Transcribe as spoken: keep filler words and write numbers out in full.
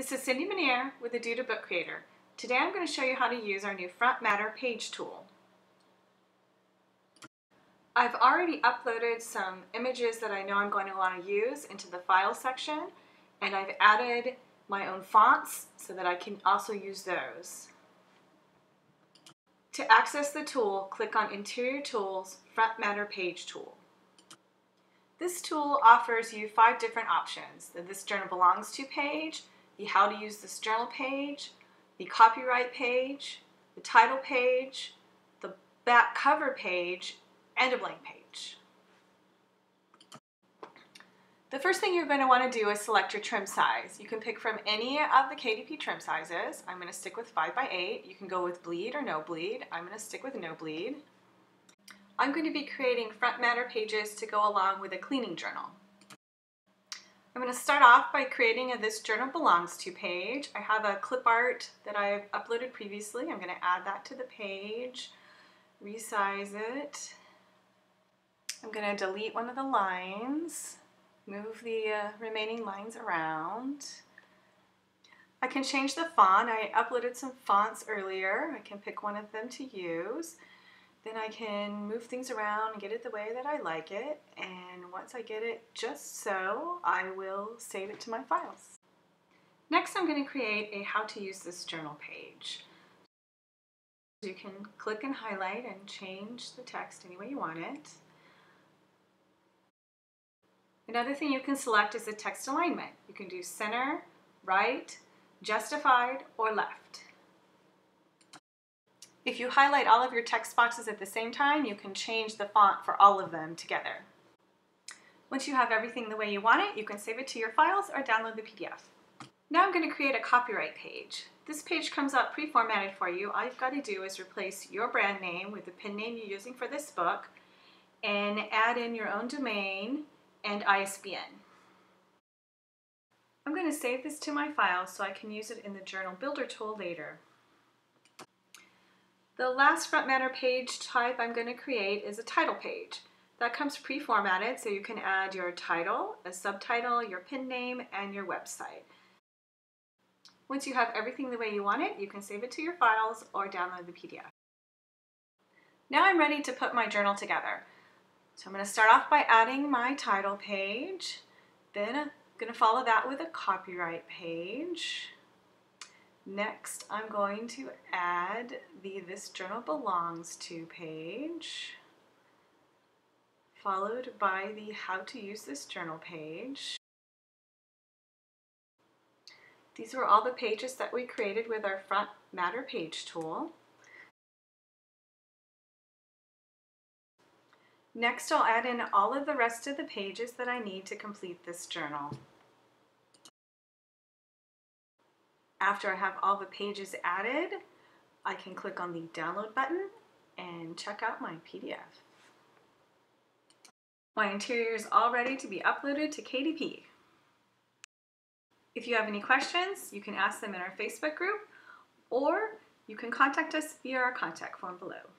This is Cindy Meniere with the A Book Creator. Today I'm going to show you how to use our new Front Matter page tool. I've already uploaded some images that I know I'm going to want to use into the file section, and I've added my own fonts so that I can also use those. To access the tool, click on Interior Tools, Front Matter Page Tool. This tool offers you five different options: the This Journal Belongs To page, the How to Use This Journal page, the Copyright page, the Title page, the Back Cover page, and a blank page. The first thing you're going to want to do is select your trim size. You can pick from any of the K D P trim sizes. I'm going to stick with five by eight. You can go with bleed or no bleed. I'm going to stick with no bleed. I'm going to be creating front matter pages to go along with a cleaning journal. I'm going to start off by creating a This Journal Belongs To page. I have a clip art that I've uploaded previously. I'm going to add that to the page, resize it. I'm going to delete one of the lines, move the uh, remaining lines around. I can change the font. I uploaded some fonts earlier. I can pick one of them to use. Then I can move things around and get it the way that I like it. And once I get it just so, I will save it to my files. Next, I'm going to create a How to Use This Journal page. You can click and highlight and change the text any way you want it. Another thing you can select is the text alignment. You can do center, right, justified, or left. If you highlight all of your text boxes at the same time, you can change the font for all of them together. Once you have everything the way you want it, you can save it to your files or download the P D F. Now I'm going to create a copyright page. This page comes out pre-formatted for you. All you've got to do is replace your brand name with the pen name you're using for this book and add in your own domain and I S B N. I'm going to save this to my files so I can use it in the Journal Builder tool later. The last front matter page type I'm going to create is a title page. That comes pre-formatted, so you can add your title, a subtitle, your pin name, and your website. Once you have everything the way you want it, you can save it to your files or download the P D F. Now I'm ready to put my journal together. So I'm going to start off by adding my title page, then I'm going to follow that with a copyright page. Next, I'm going to add the This Journal Belongs To page, followed by the How to Use This Journal page. These were all the pages that we created with our Front Matter page tool. Next, I'll add in all of the rest of the pages that I need to complete this journal. After I have all the pages added, I can click on the download button and check out my P D F. My interior is all ready to be uploaded to K D P. If you have any questions, you can ask them in our Facebook group, or you can contact us via our contact form below.